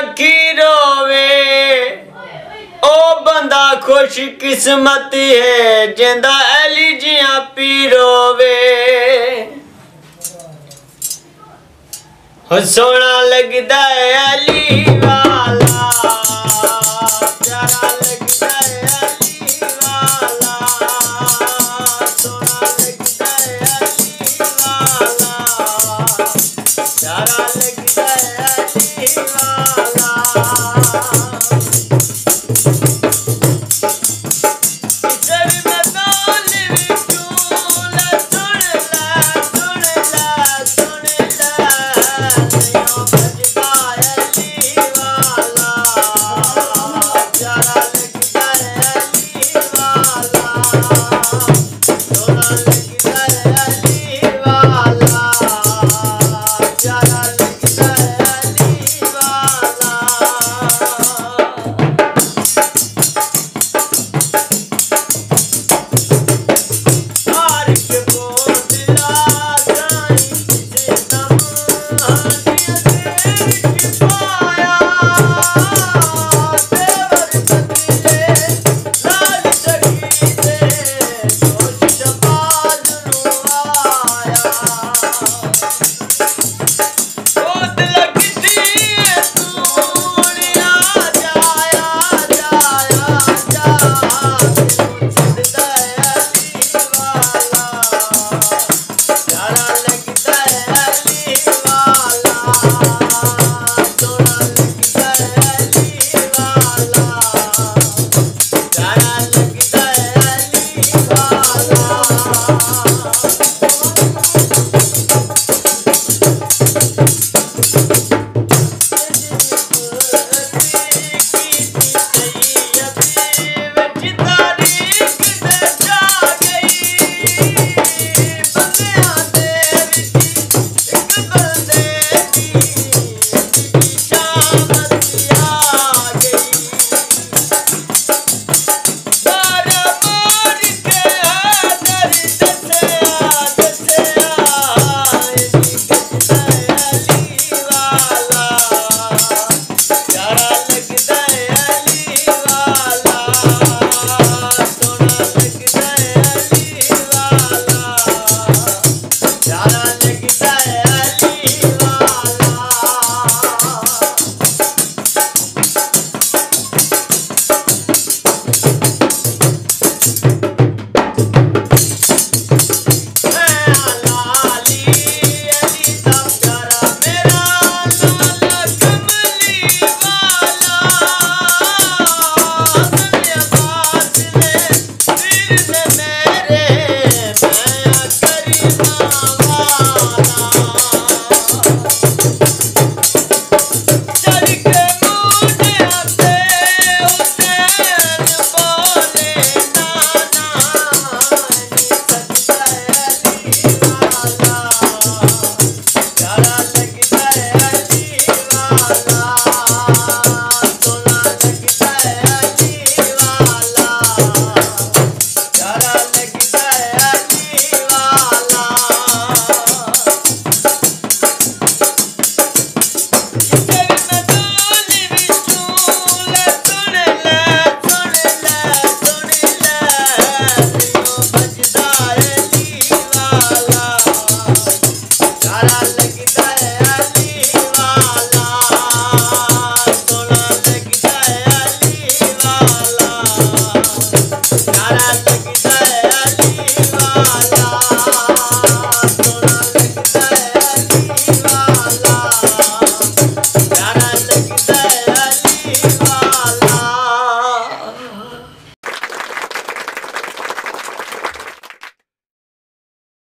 राखी रोवे ओ बंदा खुश किस्मत है जिंदा अली जिया पी रोवे। सोना लगदा है अली वाला प्यारा लगदा है अली वाला सोना लगदा है अली वाला प्यारा लगदा है अली वाला।